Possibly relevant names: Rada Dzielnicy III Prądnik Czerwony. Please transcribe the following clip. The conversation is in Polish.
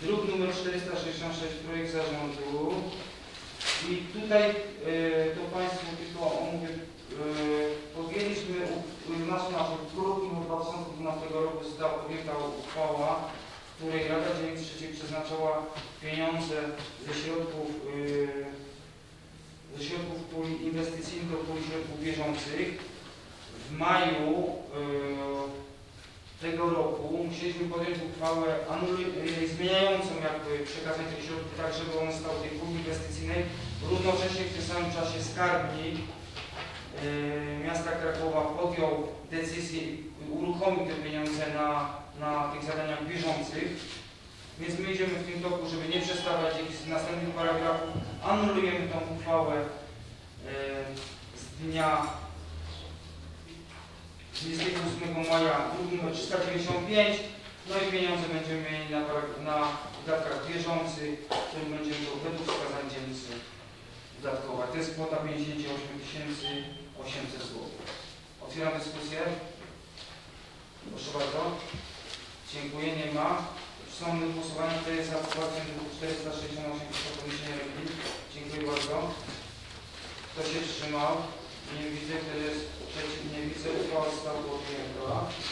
druk nr 466, projekt zarządu. I tutaj to Państwu tylko omówię. Podjęliśmy w grudniu 2012 roku została podjęta uchwała, w której Rada Dzielnicy III przeznaczała pieniądze ze środków puli inwestycyjnych do puli środków bieżących. W maju tego roku musieliśmy podjąć uchwałę zmieniającą jakby przekazanie tych środków tak, żeby one stały w tej puli inwestycyjnej. Równocześnie w tym samym czasie skarbnik miasta Krakowa podjął decyzję i uruchomił te pieniądze na tych zadaniach bieżących. Więc my idziemy w tym toku, żeby nie przestawać jakichś następnych paragrafów. Anulujemy tą uchwałę z dnia 28 maja, druk nr 395. No i pieniądze będziemy mieli na wydatkach bieżących, którym będziemy to według wskazań dzielnicy wydatkować. To jest kwota 58 800 zł. Otwieram dyskusję. Proszę bardzo. Dziękuję. Nie ma. Przystąpmy do głosowania. To jest za aprobacja druku 468 podniesienie ręki. Dziękuję bardzo. Kto się wstrzymał? Nie widzę. Kto jest przeciw? Nie widzę. Uchwała została podjęta.